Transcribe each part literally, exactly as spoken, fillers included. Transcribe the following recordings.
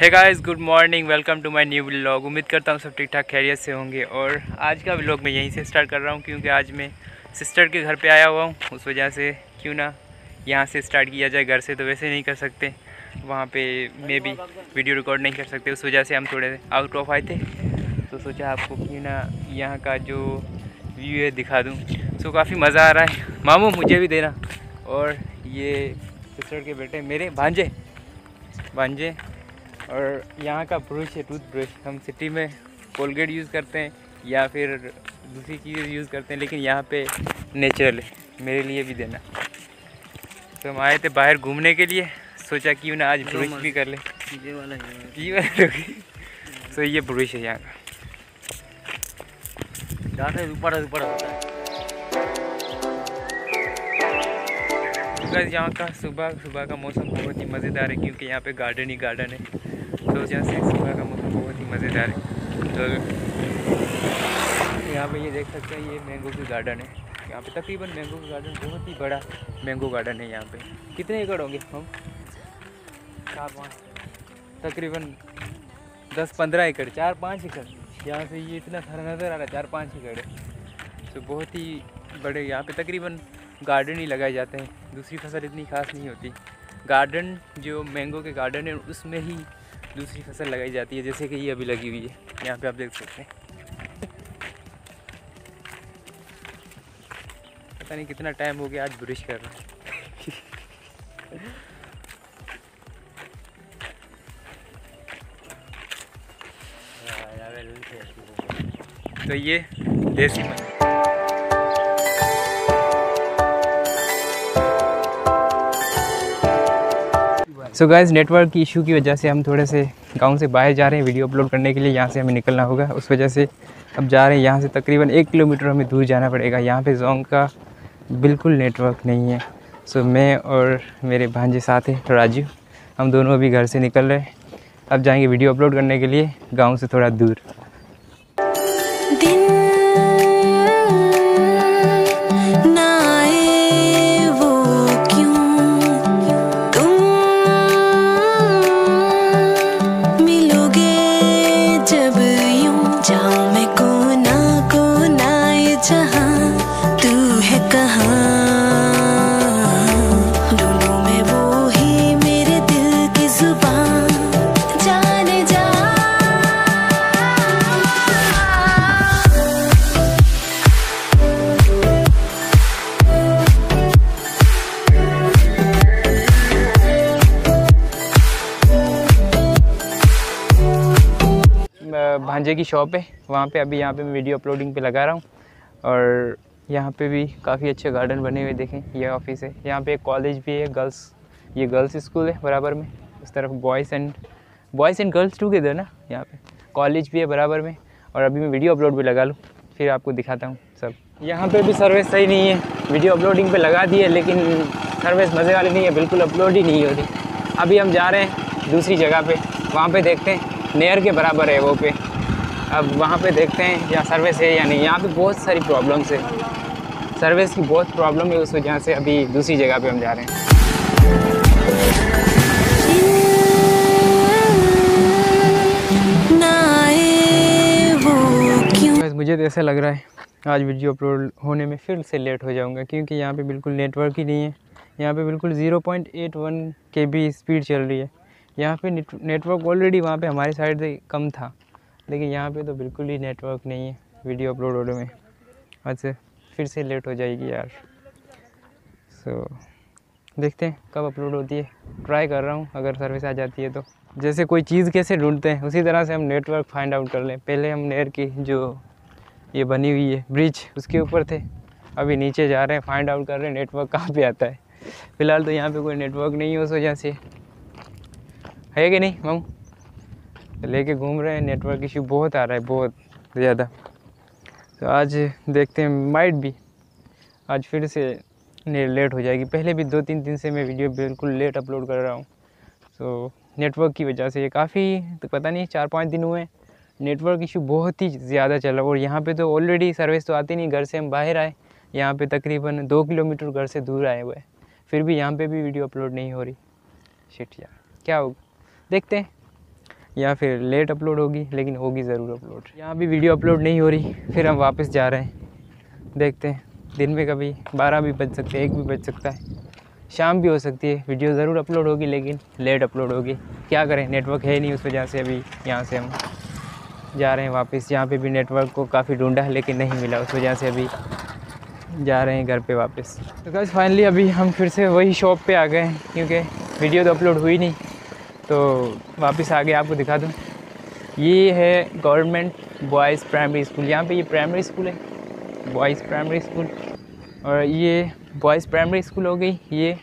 Hey guys, good morning, welcome to my new vlog. उम्मीद करता हूँ सब ठीक ठाक खैरियत से होंगे। और आज का व्लॉग मैं यहीं से स्टार्ट कर रहा हूँ क्योंकि आज मैं सिस्टर के घर पे आया हुआ हूँ। उस वजह से क्यों ना यहाँ से स्टार्ट किया जाए। घर से तो वैसे नहीं कर सकते, वहाँ पे मैं भी वीडियो रिकॉर्ड नहीं कर सकते, उस वजह से हम थोड़े आउट ऑफ आए थे। तो सोचा आपको क्यों ना यहाँ का जो व्यू है दिखा दूँ। सो काफ़ी मज़ा आ रहा है। मामू मुझे भी देना। और ये सिस्टर के बेटे मेरे भांजे भांजे और यहाँ का ब्रश है टूथ ब्रश। हम सिटी में कोलगेट यूज़ करते हैं या फिर दूसरी चीज़ यूज़ करते हैं, लेकिन यहाँ पे नेचुरल है। मेरे लिए भी देना। तो हम आए थे बाहर घूमने के लिए, सोचा क्यों ना आज ब्रश भी कर ले। ये वाला ये वाला सो ये ब्रश है यहाँ का। ऊपर ऊपर यहाँ का सुबह सुबह का मौसम बहुत ही मज़ेदार है क्योंकि यहाँ पे गार्डन ही गार्डन है। तो जैसे सुबह का मौसम बहुत ही मज़ेदार है। तो यहाँ पे ये यह देख सकते हैं, ये मैंगो की गार्डन है। यहाँ पे तकरीबन मैंगो का गार्डन बहुत ही बड़ा मैंगो गार्डन है। यहाँ पे कितने एकड़ होंगे? हम चार पाँच, तकरीबन दस पंद्रह एकड़, चार पाँच एकड़। यहाँ से ये इतना सारा नज़र आ रहा है, चार पाँच एकड़ है। तो बहुत ही बड़े यहाँ पे तकरीबन गार्डन ही लगाए जाते हैं। दूसरी फसल इतनी खास नहीं होती। गार्डन जो मैंगो के गार्डन है उसमें ही दूसरी फसल लगाई जाती है, जैसे कि ये अभी लगी हुई है। यहाँ पे आप देख सकते हैं, पता नहीं कितना टाइम हो गया आज ब्रश कर रहा हूँ। तो ये desi mango. So guys, network की इशू की वजह से हम थोड़े से गांव से बाहर जा रहे हैं वीडियो अपलोड करने के लिए। यहाँ से हमें निकलना होगा, उस वजह से अब जा रहे हैं। यहाँ से तकरीबन एक किलोमीटर हमें दूर जाना पड़ेगा। यहाँ पे जोंग का बिल्कुल नेटवर्क नहीं है। सो मैं और मेरे भांजे साथ हैं राजू, हम दोनों अभी घर से निकल रहे हैं। अब जाएँगे वीडियो अपलोड करने के लिए गाँव से थोड़ा दूर। भांजे की शॉप है वहाँ पे, अभी यहाँ पे मैं वीडियो अपलोडिंग पे लगा रहा हूँ। और यहाँ पे भी काफ़ी अच्छे गार्डन बने हुए देखें। ये ऑफिस है, यहाँ पे एक कॉलेज भी है, गर्ल्स, ये गर्ल्स स्कूल है बराबर में। उस तरफ boys and boys and girls together ना, यहाँ पे कॉलेज भी है बराबर में। और अभी मैं वीडियो अपलोड भी लगा लूँ, फिर आपको दिखाता हूँ सब। यहाँ पर भी सर्विस सही नहीं है। वीडियो अपलोडिंग पर लगा दी है लेकिन सर्विस मज़े वाली नहीं है, बिल्कुल अपलोड ही नहीं हो रही। अभी हम जा रहे हैं दूसरी जगह पर, वहाँ पर देखते हैं। नेयर के बराबर है वो पे, अब वहाँ पे देखते हैं या सर्विस है या नहीं। यहाँ पे बहुत सारी प्रॉब्लम्स है, सर्विस की बहुत प्रॉब्लम है, उस वजह से अभी दूसरी जगह पे हम जा रहे हैं। मुझे तो ऐसा लग रहा है आज वीडियो अपलोड होने में फिर से लेट हो जाऊँगा क्योंकि यहाँ पे बिल्कुल नेटवर्क ही नहीं है। यहाँ पे बिल्कुल zero point eight one K B speed चल रही है। यहाँ पे नेटवर्क ऑलरेडी वहाँ पे हमारी साइड से कम था, लेकिन यहाँ पे तो बिल्कुल ही नेटवर्क नहीं है। वीडियो अपलोड होने में आज से फिर से लेट हो जाएगी यार। सो so, देखते हैं कब अपलोड होती है। ट्राई कर रहा हूँ, अगर सर्विस आ जाती है तो। जैसे कोई चीज़ कैसे ढूंढते हैं उसी तरह से हम नेटवर्क फाइंड आउट कर लें। पहले हम नेयर की जो ये बनी हुई है ब्रिज उसके ऊपर थे, अभी नीचे जा रहे हैं, फाइंड आउट कर रहे हैं नेटवर्क कहाँ पर आता है। फ़िलहाल तो यहाँ पर कोई नेटवर्क नहीं है, उस वजह से है कि नहीं मामू तो लेके घूम रहे हैं। नेटवर्क इशू बहुत आ रहा है, बहुत ज़्यादा। तो आज देखते हैं, माइट भी आज फिर से लेट हो जाएगी। पहले भी दो तीन दिन से मैं वीडियो बिल्कुल लेट अपलोड कर रहा हूँ। तो नेटवर्क की वजह से ये काफ़ी, तो पता नहीं चार पाँच दिन हुए नेटवर्क इशू बहुत ही ज़्यादा चल रहा है। और यहाँ पे तो ऑलरेडी सर्विस तो आती नहीं। घर से हम बाहर आए, यहाँ पर तकरीबन दो किलोमीटर घर से दूर आए हुए, फिर भी यहाँ पर भी वीडियो अपलोड नहीं हो रही। शिट यार, क्या होगा देखते हैं। या फिर लेट अपलोड होगी, लेकिन होगी ज़रूर अपलोड। यहाँ भी वीडियो अपलोड नहीं हो रही, फिर हम वापस जा रहे हैं। देखते हैं, दिन में कभी बारह भी बज सकते हैं, एक भी बज सकता है, शाम भी हो सकती है। वीडियो ज़रूर अपलोड होगी लेकिन लेट अपलोड होगी। क्या करें, नेटवर्क है नहीं, उस वजह से अभी यहाँ से हम जा रहे हैं वापस। यहाँ पे भी नेटवर्क को काफ़ी ढूंढा लेकिन नहीं मिला, उस वजह से अभी जा रहे हैं घर पे वापस। तो गाइस फाइनली अभी हम फिर से वही शॉप पे आ गए हैं, क्योंकि वीडियो तो अपलोड हुई नहीं, तो वापस आ गए। आपको दिखा दूँ, ये है गवर्नमेंट बॉयज़ प्राइमरी स्कूल। यहाँ पे ये प्राइमरी स्कूल है, बॉयज़ प्राइमरी स्कूल, और ये बॉयज़ प्राइमरी स्कूल हो गई। ये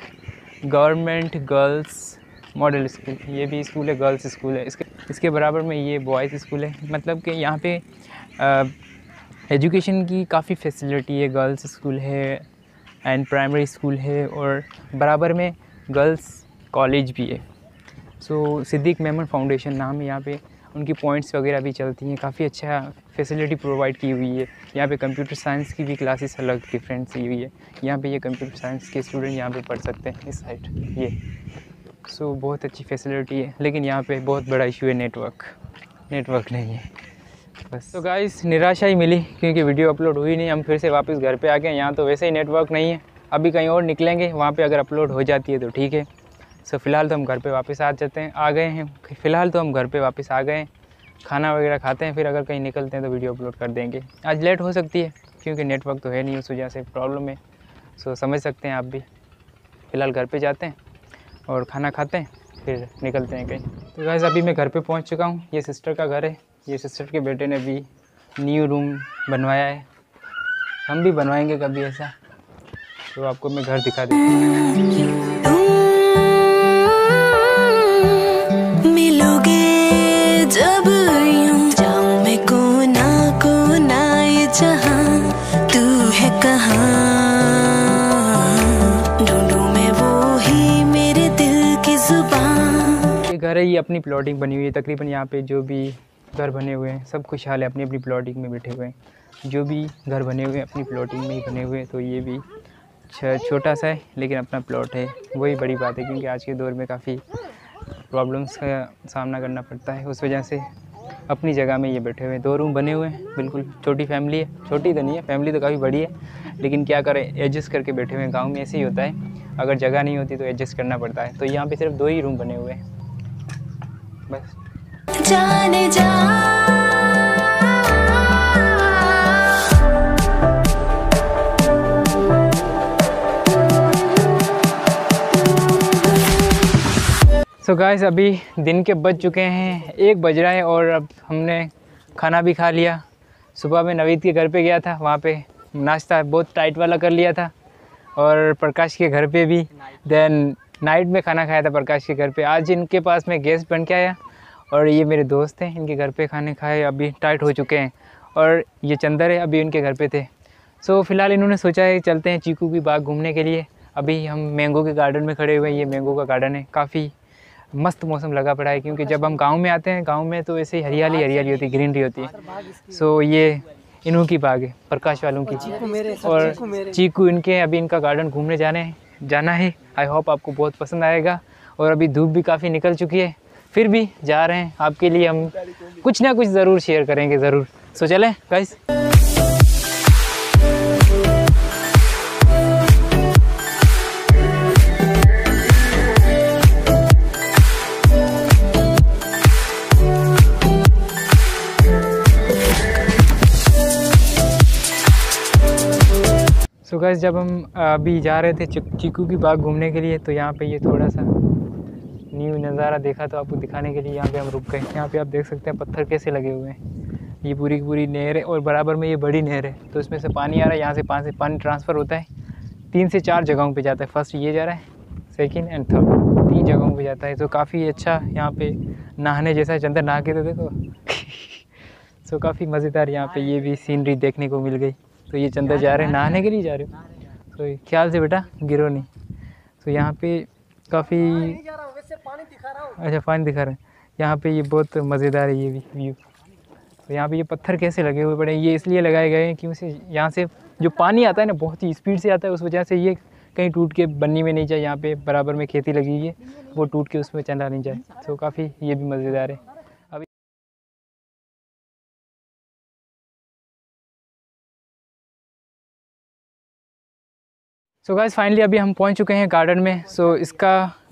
गवर्नमेंट गर्ल्स मॉडल स्कूल, ये भी स्कूल है, गर्ल्स स्कूल है। इसके इसके बराबर में ये बॉयज़ स्कूल है, मतलब कि यहाँ पे एजुकेशन की काफ़ी फैसिलिटी है। गर्ल्स स्कूल है एंड प्राइमरी स्कूल है, और बराबर में गर्ल्स कॉलेज भी है। सो सिद्दीक मेमन फाउंडेशन नाम है यहाँ पे, उनकी पॉइंट्स वगैरह भी चलती हैं। काफ़ी अच्छा फैसिलिटी प्रोवाइड की हुई है। यहाँ पे कंप्यूटर साइंस की भी क्लासेस अलग डिफरेंट सी हुई है। यहाँ पे ये कंप्यूटर साइंस के स्टूडेंट यहाँ पे पढ़ सकते हैं, इस साइड ये। सो so, बहुत अच्छी फैसिलिटी है, लेकिन यहाँ पे बहुत बड़ा इशू है, नेटवर्क नेटवर्क नहीं है बस। तो गाइस निराशा ही मिली, क्योंकि वीडियो अपलोड हुई नहीं। हम फिर से वापस घर पे आ गए। यहाँ तो वैसे ही नेटवर्क नहीं है, अभी कहीं और निकलेंगे, वहाँ पे अगर अपलोड हो जाती है तो ठीक है। सो so, फ़िलहाल तो हम घर पे वापस आ जाते हैं आ गए हैं फ़िलहाल तो हम घर पे वापस आ गए हैं। खाना वगैरह खाते हैं, फिर अगर कहीं निकलते हैं तो वीडियो अपलोड कर देंगे। आज लेट हो सकती है क्योंकि नेटवर्क तो है नहीं, उस वजह से प्रॉब्लम है। सो so, समझ सकते हैं आप भी। फ़िलहाल घर पर जाते हैं और खाना खाते हैं, फिर निकलते हैं कहीं। तो गाइस अभी मैं घर पे पहुंच चुका हूं। ये सिस्टर का घर है, ये सिस्टर के बेटे ने भी न्यू रूम बनवाया है। हम भी बनवाएंगे कभी ऐसा, तो आपको मैं घर दिखा देता हूं। मिलोगे जब यूं जाऊं मैं कोना कोना ये जहां, तू है कहां ढूंढूं मैं वो ही मेरे दिल की जुबान। ये घर है, ये अपनी प्लॉटिंग बनी हुई है। तकरीबन यहाँ पे जो भी घर बने हुए हैं सब खुशहाल है, अपनी अपनी प्लॉटिंग में बैठे हुए हैं। जो भी घर बने हुए हैं अपनी प्लॉटिंग में ही बने हुए हैं। तो ये भी छोटा सा है लेकिन अपना प्लॉट है, वही बड़ी बात है। क्योंकि आज के दौर में काफ़ी प्रॉब्लम्स का सामना करना पड़ता है, उस वजह से अपनी जगह में ये बैठे हुए हैं। दो रूम बने हुए हैं, बिल्कुल छोटी फैमिली है। छोटी तो नहीं है, फैमिली तो काफ़ी बड़ी है, लेकिन क्या करें, एडजस्ट करके बैठे हुए हैं। गाँव में ऐसे ही होता है, अगर जगह नहीं होती तो एडजस्ट करना पड़ता है। तो यहाँ पर सिर्फ दो ही रूम बने हुए हैं बस। जाने जा सो गाइस अभी दिन के बज चुके हैं, एक बज रहा है, और अब हमने खाना भी खा लिया। सुबह में नवीद के घर पे गया था, वहाँ पे नाश्ता बहुत टाइट वाला कर लिया था, और प्रकाश के घर पे भी। देन नाइट में खाना खाया था प्रकाश के घर पे। आज इनके पास में गेस्ट बन के आया, और ये मेरे दोस्त हैं, इनके घर पे खाने खाए, अभी टाइट हो चुके हैं। और ये चंदर है, अभी उनके घर पे थे। सो फ़िलहाल इन्होंने सोचा है चलते हैं चीकू की बाग घूमने के लिए। अभी हम मैंगो के गार्डन में खड़े हुए हैं, ये मैंगो का गार्डन है। काफ़ी मस्त मौसम लगा पड़ा है, क्योंकि जब हम गाँव में आते हैं, गाँव में तो ऐसे ही हरियाली हरियाली होती है, ग्रीनरी होती है। सो ये इन्हों की बाग है, प्रकाश वालों की, और चीकू इनके। अभी इनका गार्डन घूमने जाने जाना है। आई होप आपको बहुत पसंद आएगा। और अभी धूप भी काफ़ी निकल चुकी है, फिर भी जा रहे हैं। आपके लिए हम कुछ ना कुछ ज़रूर शेयर करेंगे, ज़रूर। सो चलें गाइस। सो गाइस जब हम अभी जा रहे थे चीकू की बाग घूमने के लिए, तो यहाँ पे ये थोड़ा सा न्यू नज़ारा देखा, तो आपको दिखाने के लिए यहाँ पे हम रुक गए। यहाँ पे आप देख सकते हैं पत्थर कैसे लगे हुए हैं। ये पूरी की पूरी नहर है, और बराबर में ये बड़ी नहर है, तो इसमें से पानी आ रहा है। यहाँ से पानी पानी ट्रांसफ़र होता है, तीन से चार जगहों पे जाता है। फर्स्ट ये जा रहा है, सेकंड एंड थर्ड, तीन जगहों पे जाता है। तो काफ़ी अच्छा यहाँ पर नहाने जैसा है। चंदर नहा के तो देखो। सो काफ़ी मज़ेदार यहाँ पर ये भी सीनरी देखने को मिल गई। तो ये चंदर जा रहे हैं, नहाने के लिए जा रहे हो, तो ख्याल से बेटा गिरो नहीं। तो यहाँ पर काफ़ी पानी दिखा रहा हूं। अच्छा पानी दिखा रहे हैं यहाँ पे, ये बहुत मज़ेदार है ये भी व्यू। तो यहाँ पे ये पत्थर कैसे लगे हुए पड़े हैं, ये इसलिए लगाए गए हैं कि उसे यहाँ से जो पानी आता है ना बहुत ही स्पीड से आता है, उस वजह से ये कहीं टूट के बनने में नहीं जाए। यहाँ पे बराबर में खेती लगी हुई है, वो टूट के उसमें चला नहीं जाए। तो काफ़ी ये भी मज़ेदार है। सो गाइस फाइनली अभी हम पहुंच चुके हैं गार्डन में। सो so, इसका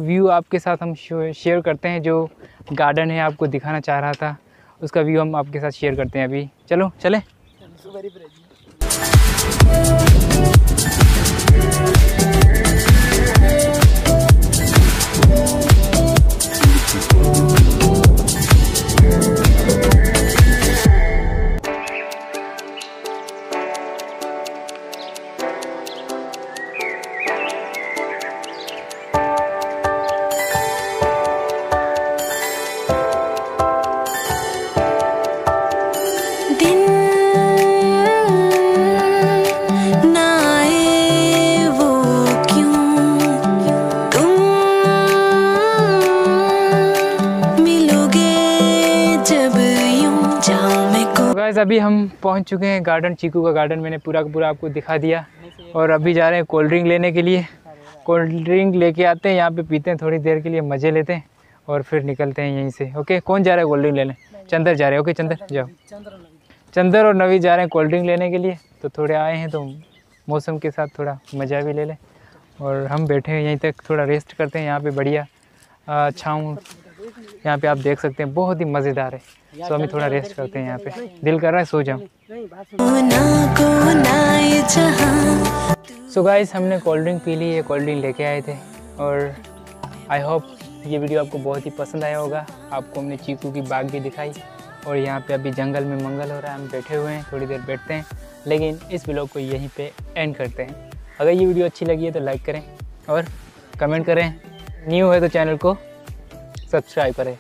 व्यू आपके साथ हम शेयर करते हैं। जो गार्डन है आपको दिखाना चाह रहा था उसका व्यू हम आपके साथ शेयर करते हैं अभी। चलो चलें। अभी हम पहुंच चुके हैं गार्डन, चीकू का गार्डन। मैंने पूरा का पूरा आपको दिखा दिया और अभी जा रहे हैं कोल्ड ड्रिंक लेने के लिए। कोल्ड ड्रिंक लेके आते हैं, यहाँ पे पीते हैं, थोड़ी देर के लिए मज़े लेते हैं और फिर निकलते हैं यहीं से। ओके, कौन जा रहा है कोल्ड ड्रिंक लेने? चंदर जा रहे हैं। ओके चंदर जाओ। चंदर और नवी जा रहे हैं कोल्ड ड्रिंक लेने के लिए। तो थोड़े आए हैं तो मौसम के साथ थोड़ा मज़ा भी ले लें और हम बैठे हैं यहीं तक, थोड़ा रेस्ट करते हैं यहाँ पर। बढ़िया छाँव यहाँ पे आप देख सकते हैं, बहुत ही मज़ेदार है। सो हमें थोड़ा रेस्ट करते हैं यहाँ पे, दिल कर रहा है सो जाऊँ। सो गाइस हमने कोल्ड ड्रिंक पी ली है, कोल्ड ड्रिंक लेके आए थे और आई होप ये वीडियो आपको बहुत ही पसंद आया होगा। आपको हमने चीकू की बाग भी दिखाई और यहाँ पे अभी जंगल में मंगल हो रहा है। हम बैठे हुए हैं, थोड़ी देर बैठते हैं, लेकिन इस ब्लॉग को यहीं पर एंड करते हैं। अगर ये वीडियो अच्छी लगी है तो लाइक करें और कमेंट करें। न्यू है तो चैनल को सब्सक्राइब करें।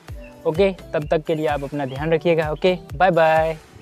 ओके, तब तक के लिए आप अपना ध्यान रखिएगा। Okay, bye bye.